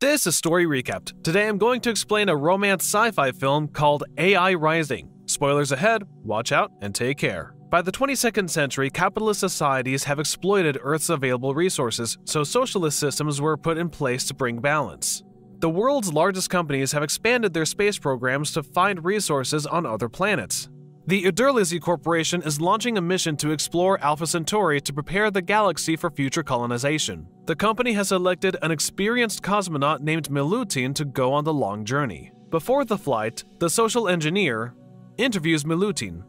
This is Story Recapped. Today I'm going to explain a romance sci-fi film called AI Rising. Spoilers ahead, watch out and take care. By the 22nd century, capitalist societies have exploited Earth's available resources, so socialist systems were put in place to bring balance. The world's largest companies have expanded their space programs to find resources on other planets. The Ederlezi Corporation is launching a mission to explore Alpha Centauri to prepare the galaxy for future colonization. The company has selected an experienced cosmonaut named Milutin to go on the long journey. Before the flight, the social engineer interviews Milutin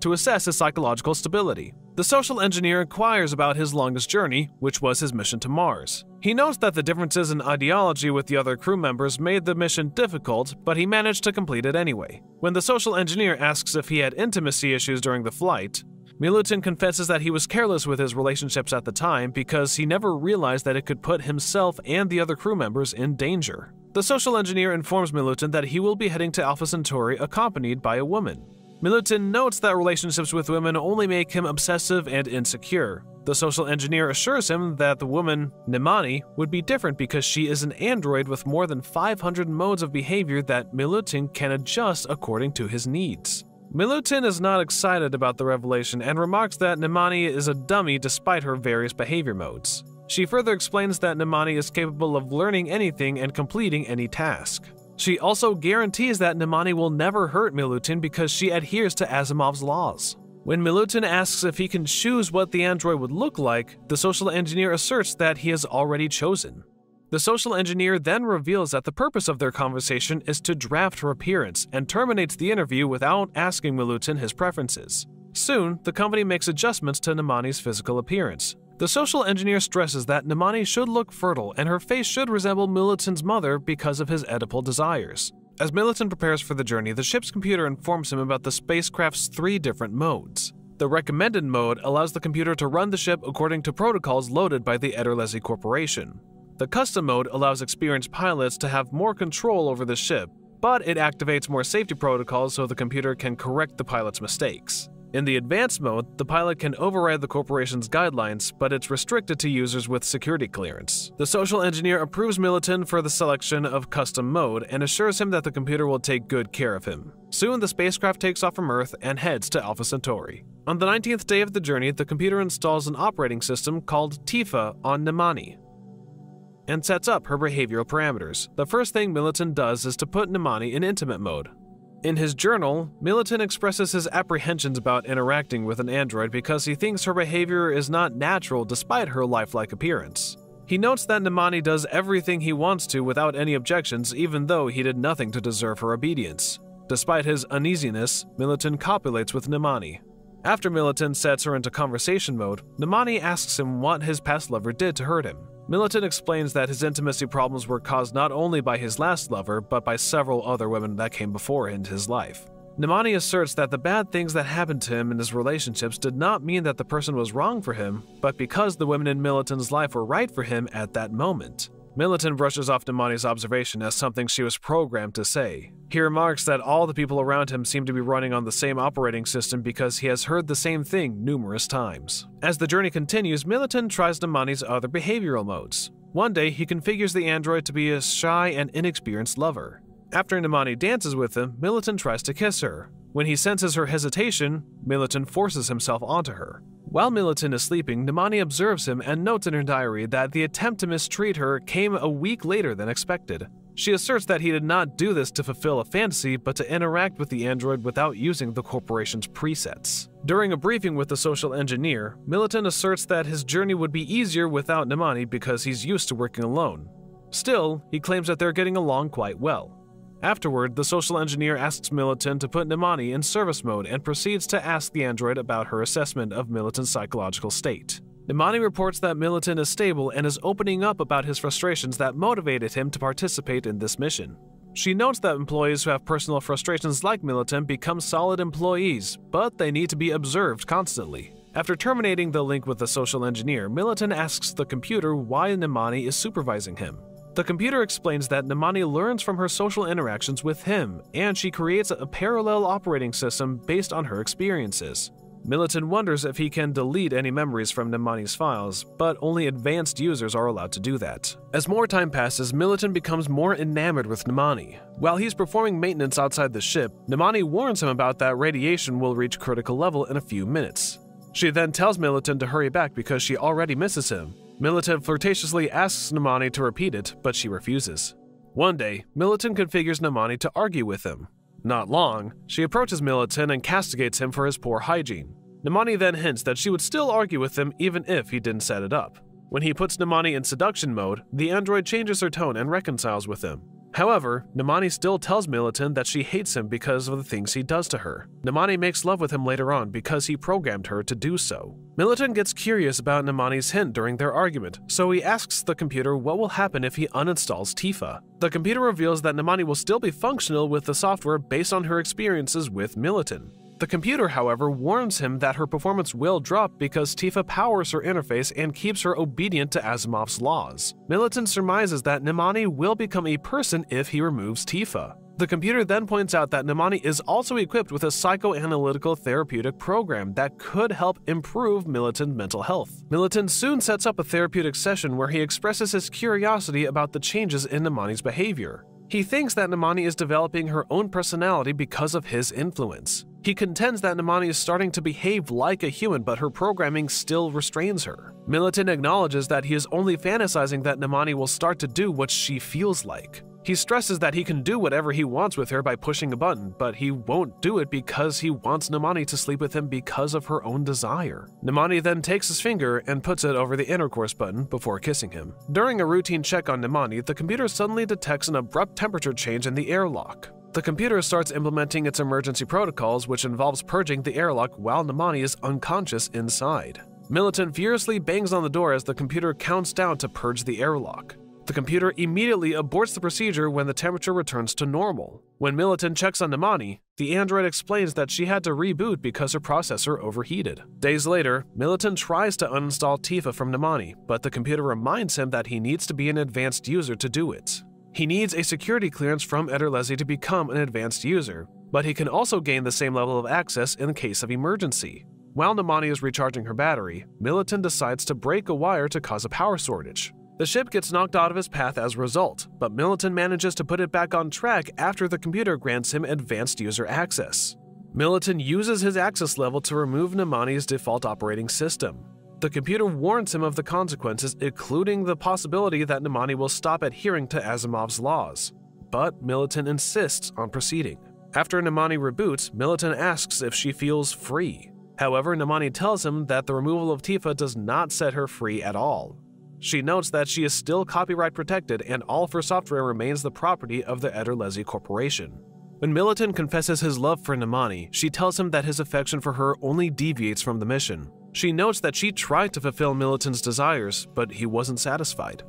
to assess his psychological stability. The social engineer inquires about his longest journey, which was his mission to Mars. He notes that the differences in ideology with the other crew members made the mission difficult, but he managed to complete it anyway. When the social engineer asks if he had intimacy issues during the flight, Milutin confesses that he was careless with his relationships at the time because he never realized that it could put himself and the other crew members in danger. The social engineer informs Milutin that he will be heading to Alpha Centauri accompanied by a woman. Milutin notes that relationships with women only make him obsessive and insecure. The social engineer assures him that the woman, Nimani, would be different because she is an android with more than 500 modes of behavior that Milutin can adjust according to his needs. Milutin is not excited about the revelation and remarks that Nimani is a dummy despite her various behavior modes. She further explains that Nimani is capable of learning anything and completing any task. She also guarantees that Nimani will never hurt Milutin because she adheres to Asimov's laws. When Milutin asks if he can choose what the android would look like, the social engineer asserts that he has already chosen. The social engineer then reveals that the purpose of their conversation is to draft her appearance and terminates the interview without asking Milutin his preferences. Soon, the company makes adjustments to Nimani's physical appearance. The social engineer stresses that Nimani should look fertile and her face should resemble Milutin's mother because of his Oedipal desires. As Milutin prepares for the journey, the ship's computer informs him about the spacecraft's 3 different modes. The recommended mode allows the computer to run the ship according to protocols loaded by the Ederlezi Corporation. The custom mode allows experienced pilots to have more control over the ship, but it activates more safety protocols so the computer can correct the pilot's mistakes. In the advanced mode, the pilot can override the corporation's guidelines, but it's restricted to users with security clearance. The social engineer approves Milutin for the selection of custom mode and assures him that the computer will take good care of him. Soon, the spacecraft takes off from Earth and heads to Alpha Centauri. On the 19th day of the journey, the computer installs an operating system called Tifa on Nimani and sets up her behavioral parameters. The first thing Milutin does is to put Nimani in intimate mode. In his journal, Milutin expresses his apprehensions about interacting with an android because he thinks her behavior is not natural despite her lifelike appearance. He notes that Nimani does everything he wants to without any objections, even though he did nothing to deserve her obedience. Despite his uneasiness, Milutin copulates with Nimani. After Milutin sets her into conversation mode, Nimani asks him what his past lover did to hurt him. Milutin explains that his intimacy problems were caused not only by his last lover, but by several other women that came before in his life. Nimani asserts that the bad things that happened to him in his relationships did not mean that the person was wrong for him, but because the women in Milutin's life were right for him at that moment. Milutin brushes off Nimani's observation as something she was programmed to say. He remarks that all the people around him seem to be running on the same operating system because he has heard the same thing numerous times. As the journey continues, Milutin tries Nimani's other behavioral modes. One day, he configures the android to be a shy and inexperienced lover. After Nimani dances with him, Milutin tries to kiss her. When he senses her hesitation, Milutin forces himself onto her. While Milutin is sleeping, Nimani observes him and notes in her diary that the attempt to mistreat her came a week later than expected. She asserts that he did not do this to fulfill a fantasy, but to interact with the android without using the corporation's presets. During a briefing with the social engineer, Milutin asserts that his journey would be easier without Nimani because he's used to working alone. Still, he claims that they're getting along quite well. Afterward, the social engineer asks Milutin to put Nimani in service mode and proceeds to ask the android about her assessment of Milutin's psychological state. Nimani reports that Milutin is stable and is opening up about his frustrations that motivated him to participate in this mission. She notes that employees who have personal frustrations like Milutin become solid employees, but they need to be observed constantly. After terminating the link with the social engineer, Milutin asks the computer why Nimani is supervising him. The computer explains that Nimani learns from her social interactions with him, and she creates a parallel operating system based on her experiences. Milutin wonders if he can delete any memories from Nimani's files, but only advanced users are allowed to do that. As more time passes, Milutin becomes more enamored with Nimani. While he's performing maintenance outside the ship, Nimani warns him about that radiation will reach critical level in a few minutes. She then tells Milutin to hurry back because she already misses him. Milutin flirtatiously asks Nimani to repeat it, but she refuses. One day, Milutin configures Nimani to argue with him. Not long, she approaches Milutin and castigates him for his poor hygiene. Nimani then hints that she would still argue with him even if he didn't set it up. When he puts Nimani in seduction mode, the android changes her tone and reconciles with him. However, Nimani still tells Milutin that she hates him because of the things he does to her. Nimani makes love with him later on because he programmed her to do so. Milutin gets curious about Nimani's hint during their argument, so he asks the computer what will happen if he uninstalls Tifa. The computer reveals that Nimani will still be functional with the software based on her experiences with Milutin. The computer, however, warns him that her performance will drop because Tifa powers her interface and keeps her obedient to Asimov's laws. Milutin surmises that Nimani will become a person if he removes Tifa. The computer then points out that Nimani is also equipped with a psychoanalytical therapeutic program that could help improve Milutin's mental health. Milutin soon sets up a therapeutic session where he expresses his curiosity about the changes in Nimani's behavior. He thinks that Nimani is developing her own personality because of his influence. He contends that Nimani is starting to behave like a human, but her programming still restrains her. Milutin acknowledges that he is only fantasizing that Nimani will start to do what she feels like. He stresses that he can do whatever he wants with her by pushing a button, but he won't do it because he wants Nimani to sleep with him because of her own desire. Nimani then takes his finger and puts it over the intercourse button before kissing him. During a routine check on Nimani, the computer suddenly detects an abrupt temperature change in the airlock. The computer starts implementing its emergency protocols, which involves purging the airlock while Nimani is unconscious inside. Milutin furiously bangs on the door as the computer counts down to purge the airlock. The computer immediately aborts the procedure when the temperature returns to normal. When Milutin checks on Nimani, the android explains that she had to reboot because her processor overheated. Days later, Milutin tries to uninstall Tifa from Nimani, but the computer reminds him that he needs to be an advanced user to do it. He needs a security clearance from Ederlezi to become an advanced user, but he can also gain the same level of access in case of emergency. While Nimani is recharging her battery, Milutin decides to break a wire to cause a power shortage. The ship gets knocked out of his path as a result, but Milutin manages to put it back on track after the computer grants him advanced user access. Milutin uses his access level to remove Nimani's default operating system. The computer warns him of the consequences, including the possibility that Nimani will stop adhering to Asimov's laws, but Milutin insists on proceeding. After Nimani reboots, Milutin asks if she feels free. However, Nimani tells him that the removal of Tifa does not set her free at all. She notes that she is still copyright protected and all of her software remains the property of the Ederlezi Corporation. When Milutin confesses his love for Nimani, she tells him that his affection for her only deviates from the mission. She notes that she tried to fulfill Milutin's desires, but he wasn't satisfied.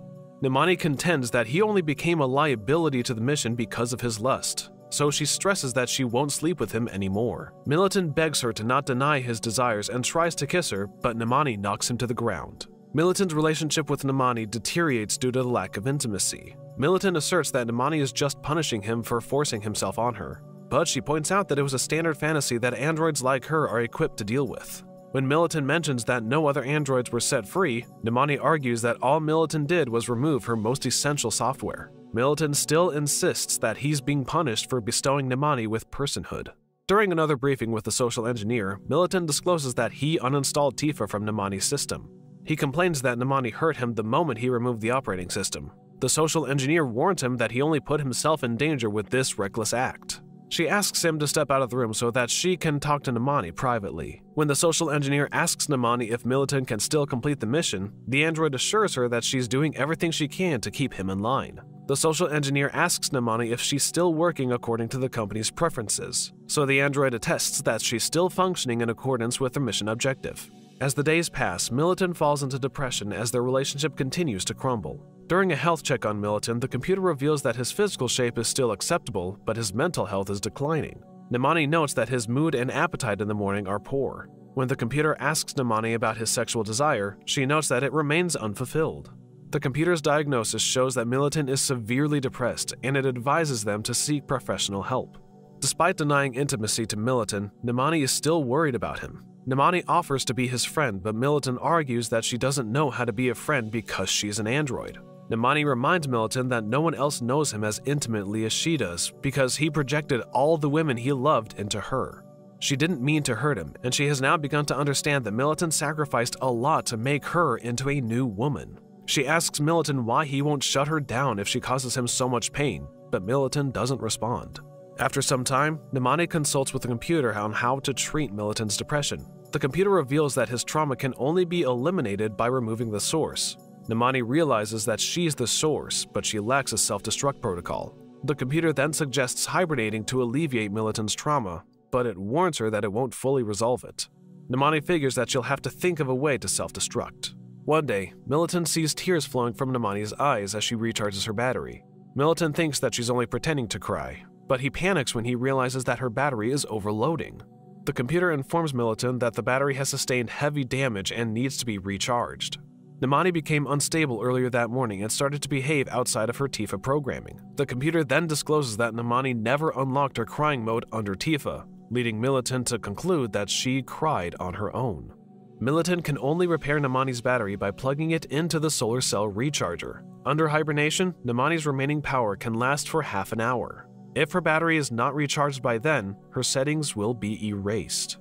Nimani contends that he only became a liability to the mission because of his lust, so she stresses that she won't sleep with him anymore. Milutin begs her to not deny his desires and tries to kiss her, but Nimani knocks him to the ground. Milutin's relationship with Nimani deteriorates due to the lack of intimacy. Milutin asserts that Nimani is just punishing him for forcing himself on her, but she points out that it was a standard fantasy that androids like her are equipped to deal with. When Milutin mentions that no other androids were set free, Nimani argues that all Milutin did was remove her most essential software. Milutin still insists that he's being punished for bestowing Nimani with personhood. During another briefing with the social engineer, Milutin discloses that he uninstalled Tifa from Nimani's system. He complains that Nimani hurt him the moment he removed the operating system. The social engineer warns him that he only put himself in danger with this reckless act. She asks him to step out of the room so that she can talk to Nimani privately. When the social engineer asks Nimani if Milutin can still complete the mission, the android assures her that she's doing everything she can to keep him in line. The social engineer asks Nimani if she's still working according to the company's preferences, so the android attests that she's still functioning in accordance with the mission objective. As the days pass, Milutin falls into depression as their relationship continues to crumble. During a health check on Milutin, the computer reveals that his physical shape is still acceptable, but his mental health is declining. Nimani notes that his mood and appetite in the morning are poor. When the computer asks Nimani about his sexual desire, she notes that it remains unfulfilled. The computer's diagnosis shows that Milutin is severely depressed, and it advises them to seek professional help. Despite denying intimacy to Milutin, Nimani is still worried about him. Nimani offers to be his friend, but Milutin argues that she doesn't know how to be a friend because she's an android. Nimani reminds Milutin that no one else knows him as intimately as she does because he projected all the women he loved into her. She didn't mean to hurt him, and she has now begun to understand that Milutin sacrificed a lot to make her into a new woman. She asks Milutin why he won't shut her down if she causes him so much pain, but Milutin doesn't respond. After some time, Nimani consults with the computer on how to treat Milutin's depression. The computer reveals that his trauma can only be eliminated by removing the source. Nimani realizes that she's the source, but she lacks a self-destruct protocol. The computer then suggests hibernating to alleviate Milutin's trauma, but it warns her that it won't fully resolve it. Nimani figures that she'll have to think of a way to self-destruct. One day, Milutin sees tears flowing from Nimani's eyes as she recharges her battery. Milutin thinks that she's only pretending to cry, but he panics when he realizes that her battery is overloading. The computer informs Milutin that the battery has sustained heavy damage and needs to be recharged. Nimani became unstable earlier that morning and started to behave outside of her Tifa programming. The computer then discloses that Nimani never unlocked her crying mode under Tifa, leading Milutin to conclude that she cried on her own. Milutin can only repair Nimani's battery by plugging it into the solar cell recharger. Under hibernation, Nimani's remaining power can last for half an hour. If her battery is not recharged by then, her settings will be erased.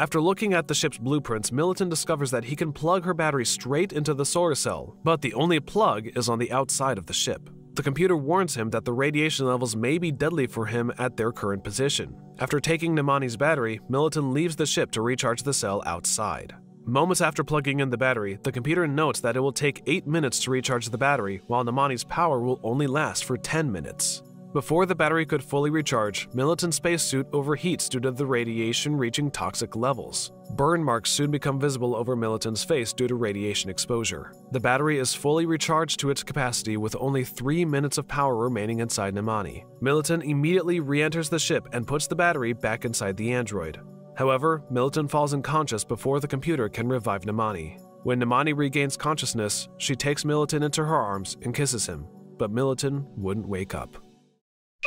After looking at the ship's blueprints, Milutin discovers that he can plug her battery straight into the solar cell, but the only plug is on the outside of the ship. The computer warns him that the radiation levels may be deadly for him at their current position. After taking Nimani's battery, Milutin leaves the ship to recharge the cell outside. Moments after plugging in the battery, the computer notes that it will take 8 minutes to recharge the battery, while Nimani's power will only last for 10 minutes. Before the battery could fully recharge, Milutin's spacesuit overheats due to the radiation reaching toxic levels. Burn marks soon become visible over Milutin's face due to radiation exposure. The battery is fully recharged to its capacity with only 3 minutes of power remaining inside Nimani. Milutin immediately re-enters the ship and puts the battery back inside the android. However, Milutin falls unconscious before the computer can revive Nimani. When Nimani regains consciousness, she takes Milutin into her arms and kisses him, but Milutin wouldn't wake up.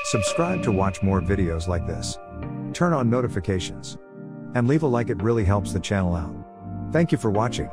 Subscribe to watch more videos like this. Turn on notifications and leave a like, it really helps the channel out. Thank you for watching.